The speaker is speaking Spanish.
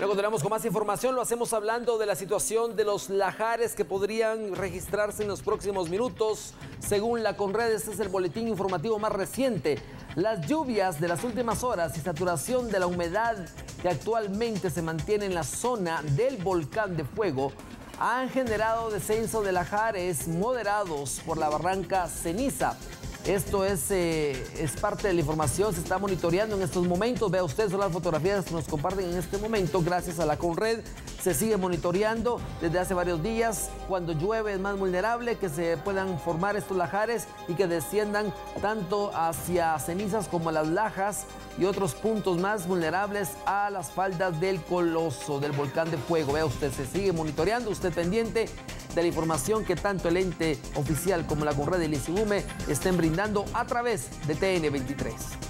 Bueno, continuamos con más información. Lo hacemos hablando de la situación de los lahares que podrían registrarse en los próximos minutos. Según la Conred, este es el boletín informativo más reciente. Las lluvias de las últimas horas y saturación de la humedad que actualmente se mantiene en la zona del Volcán de Fuego han generado descenso de lahares moderados por la barranca Ceniza. Esto es parte de la información, se está monitoreando en estos momentos. Vea usted, son las fotografías que nos comparten en este momento, gracias a la Conred. Se sigue monitoreando desde hace varios días. Cuando llueve es más vulnerable que se puedan formar estos lahares y que desciendan tanto hacia Cenizas como las Lajas y otros puntos más vulnerables a las faldas del coloso del Volcán de Fuego. Vea usted, se sigue monitoreando, usted pendiente de la información que tanto el ente oficial como la Conred del Insivumeh estén brindando a través de TN23.